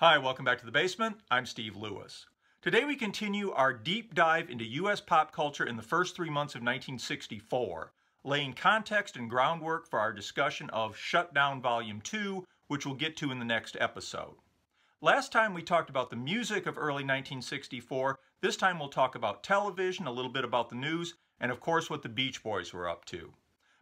Hi, welcome back to The Basement. I'm Steve Lewis. Today we continue our deep dive into U.S. pop culture in the first 3 months of 1964, laying context and groundwork for our discussion of Shutdown Volume 2, which we'll get to in the next episode. Last time we talked about the music of early 1964. This time we'll talk about television, a little bit about the news, and of course what the Beach Boys were up to.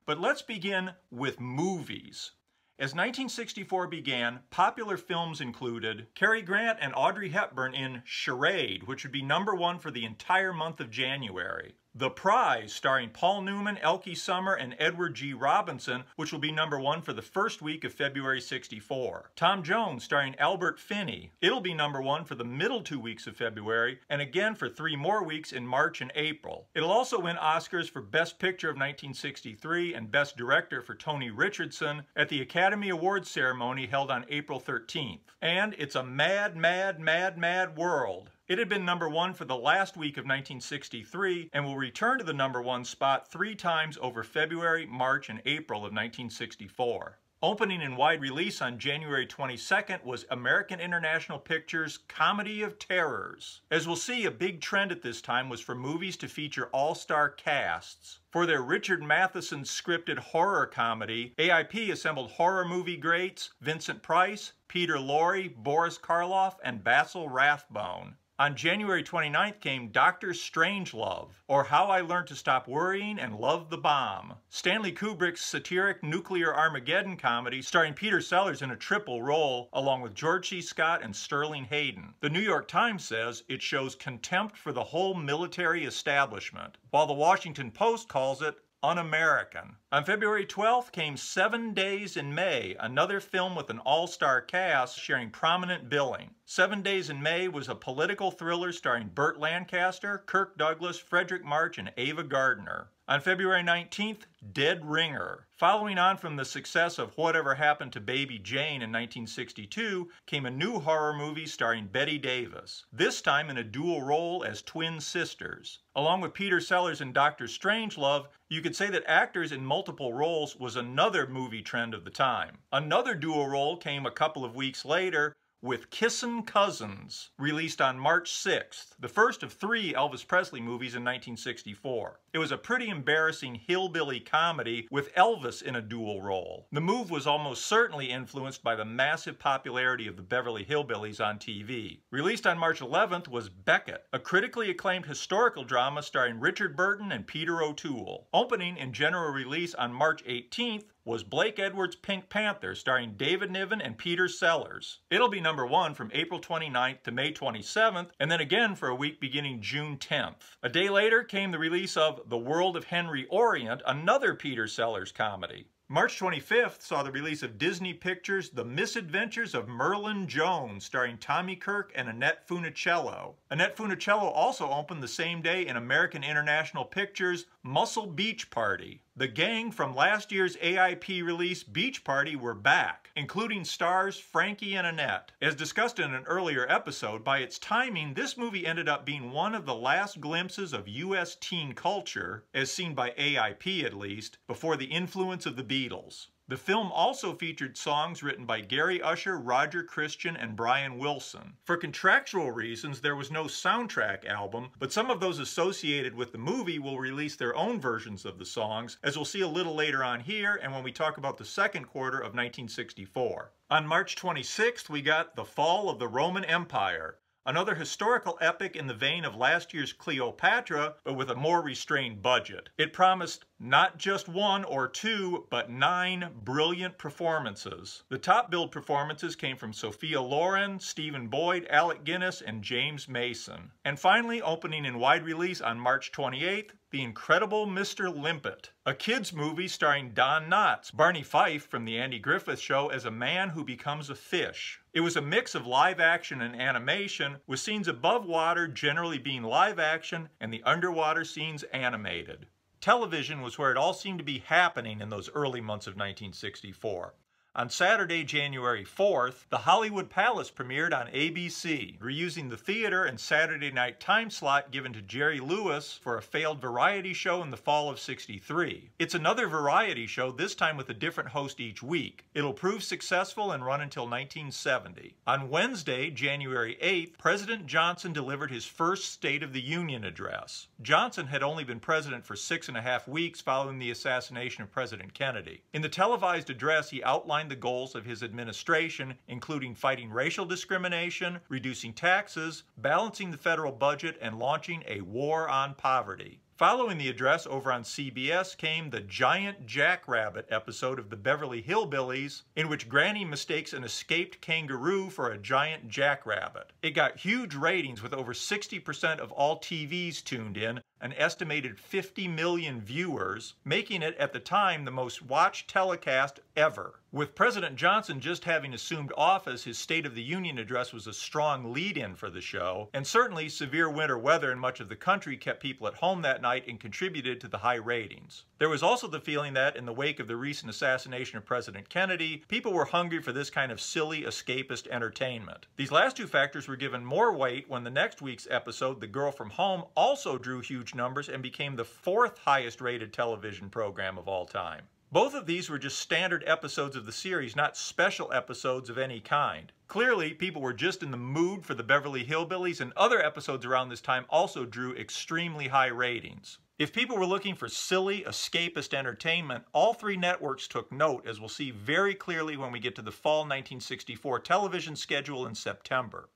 But let's begin with movies. As 1964 began, popular films included Cary Grant and Audrey Hepburn in Charade, which would be #1 for the entire month of January. The Prize, starring Paul Newman, Elkie Summer, and Edward G. Robinson, which will be #1 for the first week of February 64. Tom Jones, starring Albert Finney. It'll be #1 for the middle 2 weeks of February, and again for 3 more weeks in March and April. It'll also win Oscars for Best Picture of 1963 and Best Director for Tony Richardson at the Academy Awards ceremony held on April 13th. And it's a Mad, Mad, Mad, Mad World. It had been #1 for the last week of 1963 and will return to the #1 spot 3 times over February, March, and April of 1964. Opening in wide release on January 22nd was American International Pictures' Comedy of Terrors. As we'll see, a big trend at this time was for movies to feature all-star casts. For their Richard Matheson scripted horror comedy, AIP assembled horror movie greats Vincent Price, Peter Lorre, Boris Karloff, and Basil Rathbone. On January 29th came Dr. Strangelove, or How I Learned to Stop Worrying and Love the Bomb, Stanley Kubrick's satiric nuclear Armageddon comedy starring Peter Sellers in a triple role along with George C. Scott and Sterling Hayden. The New York Times says it shows contempt for the whole military establishment, while the Washington Post calls it un-American. On February 12th came 7 Days in May, another film with an all-star cast sharing prominent billing. 7 Days in May was a political thriller starring Burt Lancaster, Kirk Douglas, Frederick March, and Ava Gardner. On February 19th, Dead Ringer. Following on from the success of Whatever Happened to Baby Jane in 1962 came a new horror movie starring Bette Davis, this time in a dual role as twin sisters. Along with Peter Sellers and Dr. Strangelove, you could say that actors in multiple roles was another movie trend of the time. Another dual role came a couple of weeks later, with Kissin' Cousins, released on March 6th, the first of 3 Elvis Presley movies in 1964. It was a pretty embarrassing hillbilly comedy with Elvis in a dual role. The move was almost certainly influenced by the massive popularity of the Beverly Hillbillies on TV. Released on March 11th was Beckett, a critically acclaimed historical drama starring Richard Burton and Peter O'Toole. Opening in general release on March 18th, was Blake Edwards' Pink Panther, starring David Niven and Peter Sellers. It'll be #1 from April 29th to May 27th, and then again for a week beginning June 10th. A day later came the release of The World of Henry Orient, another Peter Sellers comedy. March 25th saw the release of Disney Pictures' The Misadventures of Merlin Jones, starring Tommy Kirk and Annette Funicello. Annette Funicello also opened the same day in American International Pictures' Muscle Beach Party. The gang from last year's AIP release Beach Party were back, including stars Frankie and Annette. As discussed in an earlier episode, by its timing, this movie ended up being one of the last glimpses of U.S. teen culture, as seen by AIP at least, before the influence of the Beatles. The film also featured songs written by Gary Usher, Roger Christian, and Brian Wilson. For contractual reasons, there was no soundtrack album, but some of those associated with the movie will release their own versions of the songs, as we'll see a little later on here and when we talk about the second quarter of 1964. On March 26th, we got The Fall of the Roman Empire, another historical epic in the vein of last year's Cleopatra, but with a more restrained budget. It promised not just 1 or 2, but 9 brilliant performances. The top-billed performances came from Sophia Loren, Stephen Boyd, Alec Guinness, and James Mason. And finally, opening in wide release on March 28th, The Incredible Mr. Limpet, a kids' movie starring Don Knotts, Barney Fife from The Andy Griffith Show as a man who becomes a fish. It was a mix of live action and animation, with scenes above water generally being live action and the underwater scenes animated. Television was where it all seemed to be happening in those early months of 1964. On Saturday, January 4th, The Hollywood Palace premiered on ABC, reusing the theater and Saturday night time slot given to Jerry Lewis for a failed variety show in the fall of '63. It's another variety show, this time with a different host each week. It'll prove successful and run until 1970. On Wednesday, January 8th, President Johnson delivered his first State of the Union address. Johnson had only been president for 6.5 weeks following the assassination of President Kennedy. In the televised address, he outlined the goals of his administration, including fighting racial discrimination, reducing taxes, balancing the federal budget, and launching a war on poverty. Following the address over on CBS came the giant jackrabbit episode of the Beverly Hillbillies, in which Granny mistakes an escaped kangaroo for a giant jackrabbit. It got huge ratings with over 60% of all TVs tuned in, an estimated 50 million viewers, making it at the time the most watched telecast ever. With President Johnson just having assumed office, his State of the Union address was a strong lead-in for the show, and certainly severe winter weather in much of the country kept people at home that night and contributed to the high ratings. There was also the feeling that, in the wake of the recent assassination of President Kennedy, people were hungry for this kind of silly, escapist entertainment. These last two factors were given more weight when the next week's episode, The Girl from Home, also drew huge numbers and became the 4th highest-rated television program of all time. Both of these were just standard episodes of the series, not special episodes of any kind. Clearly, people were just in the mood for the Beverly Hillbillies, and other episodes around this time also drew extremely high ratings. If people were looking for silly, escapist entertainment, all three networks took note, as we'll see very clearly when we get to the fall 1964 television schedule in September.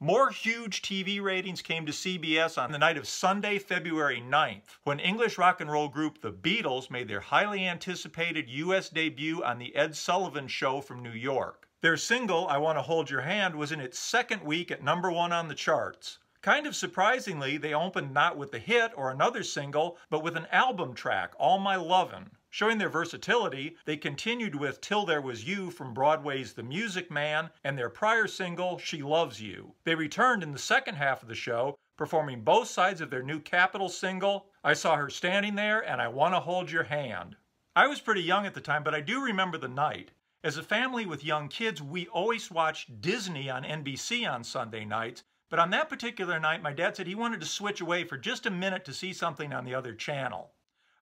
More huge TV ratings came to CBS on the night of Sunday, February 9th, when English rock and roll group The Beatles made their highly anticipated U.S. debut on The Ed Sullivan Show from New York. Their single, I Want to Hold Your Hand, was in its second week at #1 on the charts. Kind of surprisingly, they opened not with a hit or another single, but with an album track, All My Lovin'. Showing their versatility, they continued with Till There Was You from Broadway's The Music Man and their prior single, She Loves You. They returned in the second half of the show, performing both sides of their new Capitol single, I Saw Her Standing There and I Wanna Hold Your Hand. I was pretty young at the time, but I do remember the night. As a family with young kids, we always watched Disney on NBC on Sunday nights, but on that particular night, my dad said he wanted to switch away for just a minute to see something on the other channel.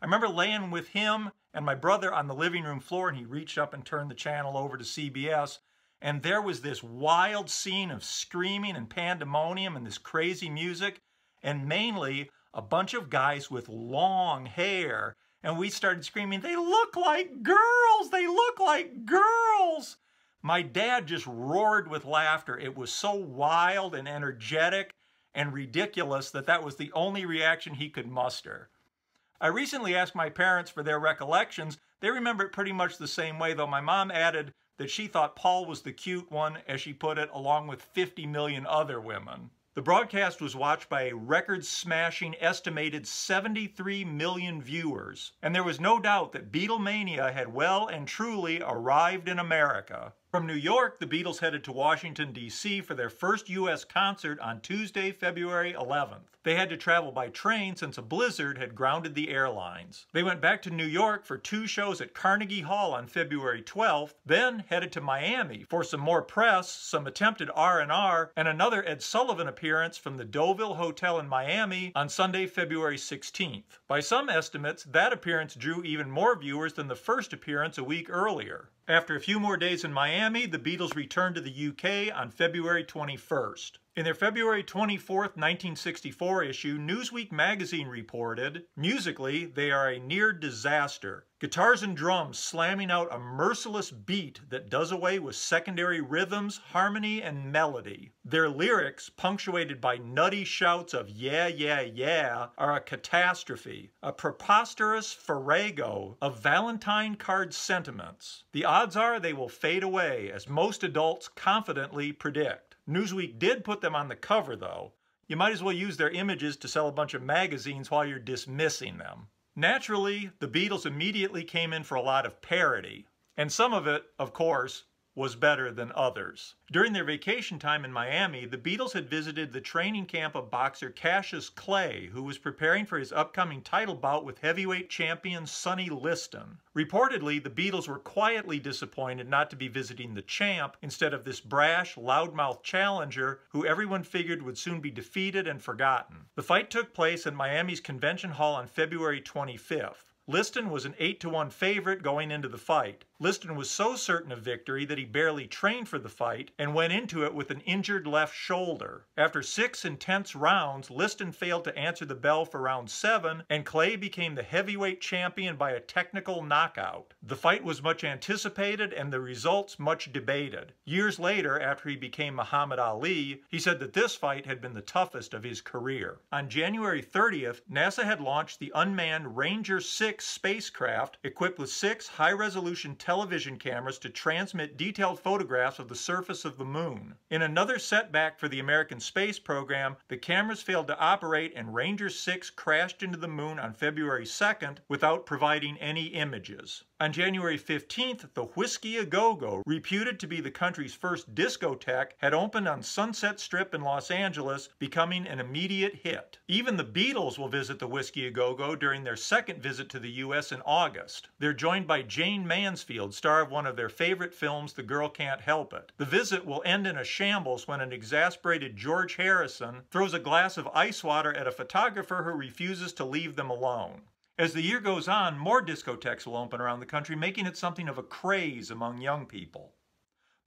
I remember laying with him and my brother on the living room floor, and he reached up and turned the channel over to CBS, and there was this wild scene of screaming and pandemonium and this crazy music, and mainly a bunch of guys with long hair, and we started screaming, "They look like girls! They look like girls!" My dad just roared with laughter. It was so wild and energetic and ridiculous that that was the only reaction he could muster. I recently asked my parents for their recollections. They remember it pretty much the same way, though my mom added that she thought Paul was the cute one, as she put it, along with 50 million other women. The broadcast was watched by a record-smashing estimated 73 million viewers, and there was no doubt that Beatlemania had well and truly arrived in America. From New York, the Beatles headed to Washington, D.C. for their first U.S. concert on Tuesday, February 11th. They had to travel by train since a blizzard had grounded the airlines. They went back to New York for 2 shows at Carnegie Hall on February 12th, then headed to Miami for some more press, some attempted R&R, and another Ed Sullivan appearance from the Deauville Hotel in Miami on Sunday, February 16th. By some estimates, that appearance drew even more viewers than the first appearance a week earlier. After a few more days in Miami, the Beatles returned to the UK on February 21st. In their February 24, 1964 issue, Newsweek magazine reported, musically, they are a near disaster. Guitars and drums slamming out a merciless beat that does away with secondary rhythms, harmony, and melody. Their lyrics, punctuated by nutty shouts of yeah, yeah, yeah, are a catastrophe, a preposterous farrago of Valentine card sentiments. The odds are they will fade away, as most adults confidently predict. Newsweek did put them on the cover, though. You might as well use their images to sell a bunch of magazines while you're dismissing them. Naturally, the Beatles immediately came in for a lot of parody. And some of it, of course, was better than others. During their vacation time in Miami, the Beatles had visited the training camp of boxer Cassius Clay, who was preparing for his upcoming title bout with heavyweight champion Sonny Liston. Reportedly, the Beatles were quietly disappointed not to be visiting the champ instead of this brash, loudmouth challenger who everyone figured would soon be defeated and forgotten. The fight took place in Miami's Convention Hall on February 25th. Liston was an 8-to-1 favorite going into the fight. Liston was so certain of victory that he barely trained for the fight and went into it with an injured left shoulder. After 6 intense rounds, Liston failed to answer the bell for round 7, and Clay became the heavyweight champion by a technical knockout. The fight was much anticipated and the results much debated. Years later, after he became Muhammad Ali, he said that this fight had been the toughest of his career. On January 30th, NASA had launched the unmanned Ranger 6 spacecraft equipped with 6 high-resolution television cameras to transmit detailed photographs of the surface of the moon. In another setback for the American space program, the cameras failed to operate and Ranger 6 crashed into the moon on February 2nd without providing any images. On January 15th, the Whiskey-A-Go-Go, reputed to be the country's first discotheque, had opened on Sunset Strip in Los Angeles, becoming an immediate hit. Even the Beatles will visit the Whiskey-A-Go-Go during their second visit to the U.S. in August. They're joined by Jane Mansfield, star of one of their favorite films, The Girl Can't Help It. The visit will end in a shambles when an exasperated George Harrison throws a glass of ice water at a photographer who refuses to leave them alone. As the year goes on, more discotheques will open around the country, making it something of a craze among young people.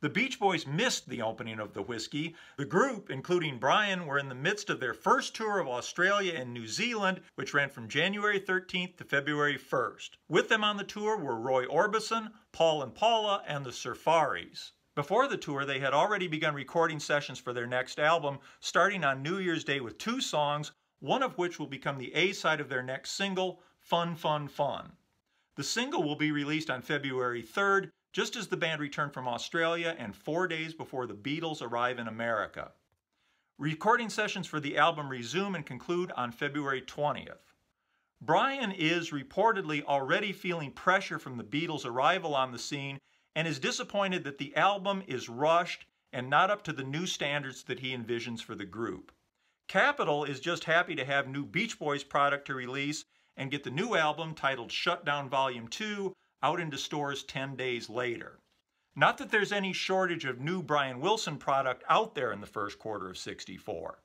The Beach Boys missed the opening of the Whiskey. The group, including Brian, were in the midst of their first tour of Australia and New Zealand, which ran from January 13th to February 1st. With them on the tour were Roy Orbison, Paul and Paula, and the Surfaris. Before the tour, they had already begun recording sessions for their next album, starting on New Year's Day with 2 songs, one of which will become the A-side of their next single, Fun, Fun, Fun. The single will be released on February 3rd, just as the band returned from Australia and 4 days before the Beatles arrive in America. Recording sessions for the album resume and conclude on February 20th. Brian is reportedly already feeling pressure from the Beatles' arrival on the scene and is disappointed that the album is rushed and not up to the new standards that he envisions for the group. Capitol is just happy to have new Beach Boys product to release and get the new album titled Shutdown Volume 2 out into stores 10 days later. Not that there's any shortage of new Brian Wilson product out there in the first quarter of '64.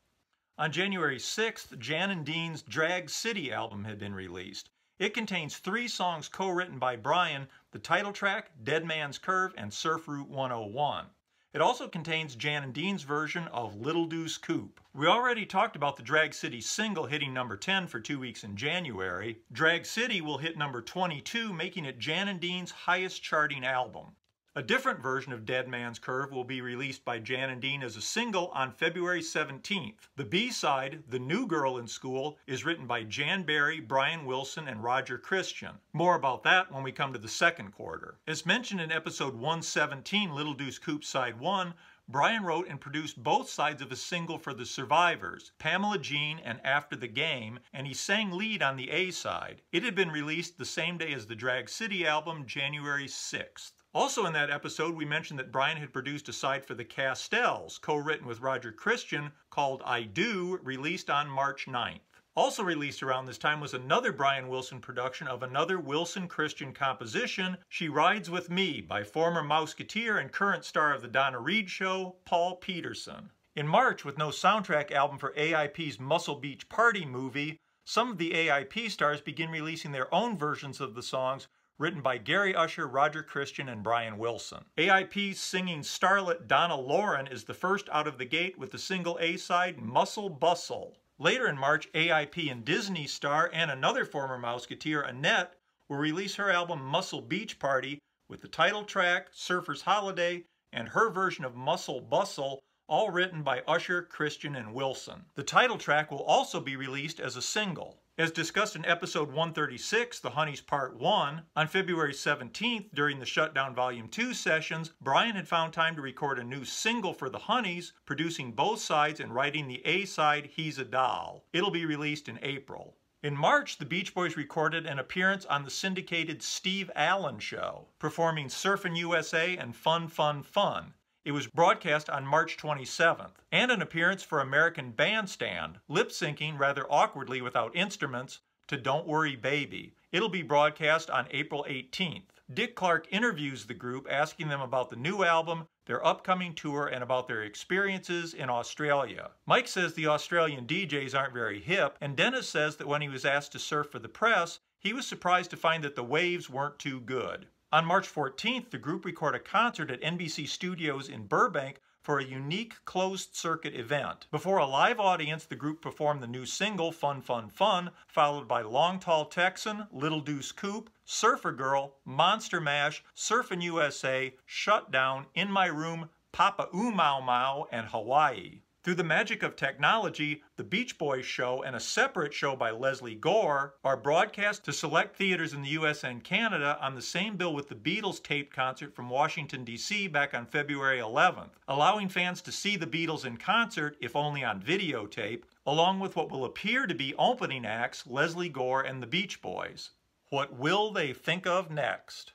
On January 6th, Jan and Dean's Drag City album had been released. It contains 3 songs co-written by Brian, the title track, Dead Man's Curve, and Surf Route 101. It also contains Jan and Dean's version of Little Deuce Coupe. We already talked about the Drag City single hitting number 10 for 2 weeks in January. Drag City will hit number 22, making it Jan and Dean's highest charting album. A different version of Dead Man's Curve will be released by Jan and Dean as a single on February 17th. The B-side, The New Girl in School, is written by Jan Barry, Brian Wilson, and Roger Christian. More about that when we come to the second quarter. As mentioned in episode 117, Little Deuce Coupe Side 1, Brian wrote and produced both sides of a single for the Survivors, Pamela Jean and After the Game, and he sang lead on the A-side. It had been released the same day as the Drag City album, January 6th. Also in that episode, we mentioned that Brian had produced a side for the Castells, co-written with Roger Christian, called I Do, released on March 9th. Also released around this time was another Brian Wilson production of another Wilson Christian composition, She Rides With Me, by former Mouseketeer and current star of The Donna Reed Show, Paul Peterson. In March, with no soundtrack album for AIP's Muscle Beach Party movie, some of the AIP stars begin releasing their own versions of the songs, written by Gary Usher, Roger Christian, and Brian Wilson. AIP's singing starlet Donna Lauren is the first out of the gate with the single A-side, Muscle Bustle. Later in March, AIP and Disney star and another former Mouseketeer, Annette, will release her album Muscle Beach Party with the title track, Surfer's Holiday, and her version of Muscle Bustle, all written by Usher, Christian, and Wilson. The title track will also be released as a single. As discussed in episode 136, The Honeys Part 1, on February 17th, during the Shutdown Volume 2 sessions, Brian had found time to record a new single for The Honeys, producing both sides and writing the A-side, He's a Doll. It'll be released in April. In March, the Beach Boys recorded an appearance on the syndicated Steve Allen Show, performing Surfin' USA and Fun, Fun, Fun. It was broadcast on March 27th, and an appearance for American Bandstand, lip-syncing rather awkwardly without instruments to Don't Worry Baby. It'll be broadcast on April 18th. Dick Clark interviews the group, asking them about the new album, their upcoming tour, and about their experiences in Australia. Mike says the Australian DJs aren't very hip, and Dennis says that when he was asked to surf for the press, he was surprised to find that the waves weren't too good. On March 14th, the group record a concert at NBC Studios in Burbank for a unique closed-circuit event. Before a live audience, the group performed the new single, Fun Fun Fun, followed by Long Tall Texan, Little Deuce Coupe, Surfer Girl, Monster Mash, Surfin' USA, Shut Down, In My Room, Papa Oo Mau Mau, and Hawaii. Through the magic of technology, the Beach Boys show and a separate show by Leslie Gore are broadcast to select theaters in the US and Canada on the same bill with the Beatles taped concert from Washington, D.C. back on February 11th, allowing fans to see the Beatles in concert, if only on videotape, along with what will appear to be opening acts Leslie Gore and the Beach Boys. What will they think of next?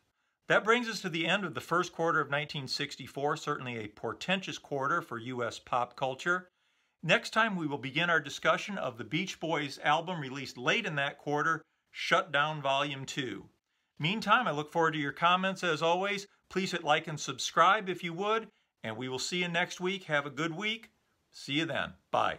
That brings us to the end of the first quarter of 1964, certainly a portentous quarter for U.S. pop culture. Next time we will begin our discussion of the Beach Boys album released late in that quarter, Shut Down Volume 2. Meantime, I look forward to your comments as always. Please hit like and subscribe if you would, and we will see you next week. Have a good week. See you then. Bye.